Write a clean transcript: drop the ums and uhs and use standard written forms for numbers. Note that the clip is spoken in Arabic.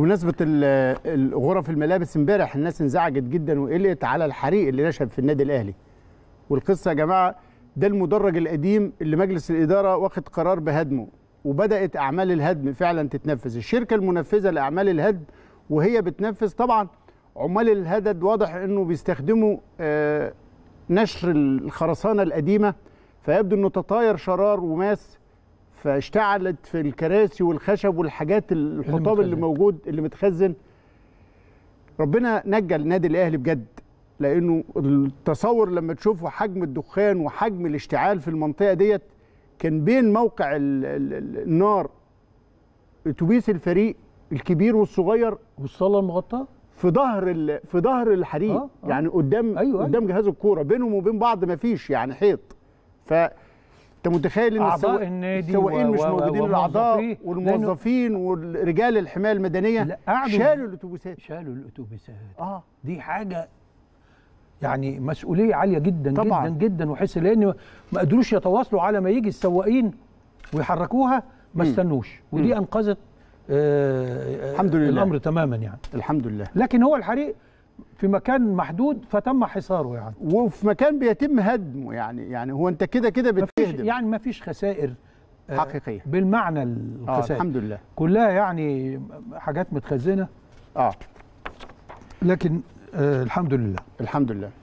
بمناسبه غرف الملابس امبارح الناس انزعجت جدا وقلقت على الحريق اللي نشب في النادي الاهلي. والقصه يا جماعه ده المدرج القديم اللي مجلس الاداره واخد قرار بهدمه، وبدات اعمال الهدم فعلا تتنفذ. الشركه المنفذه لاعمال الهدم وهي بتنفذ طبعا عمال الهدد واضح انه بيستخدموا نشر الخرسانه القديمه، فيبدو انه تطاير شرار وماس فاشتعلت في الكراسي والخشب والحاجات الحطاب اللي موجود اللي متخزن. ربنا نجى النادي الاهلي بجد، لانه التصور لما تشوفوا حجم الدخان وحجم الاشتعال في المنطقه ديت كان بين موقع النار اتوبيس الفريق الكبير والصغير والصاله المغطاه في ظهر الحريق يعني قدام قدام جهاز الكوره، بينهم وبين بعض ما فيش يعني حيط. ف انت متخيل ان اعضاء النادي مش موجودين، الاعضاء والموظفين ورجال الحمايه المدنيه شالوا الاتوبيسات دي حاجه يعني مسؤوليه عاليه جدا طبعًا. جدا جدا، وحس لان ما قدروش يتواصلوا على ما يجي السواقين ويحركوها، ما استنوش، ودي انقذت الحمد لله الامر تماما يعني الحمد لله. لكن هو الحريق في مكان محدود فتم حصاره يعني، وفي مكان بيتم هدمه يعني هو انت كده كده بتهدم يعني، ما فيش خسائر حقيقيه بالمعنى الخسائر الحمد لله، كلها يعني حاجات متخزنه لكن الحمد لله الحمد لله.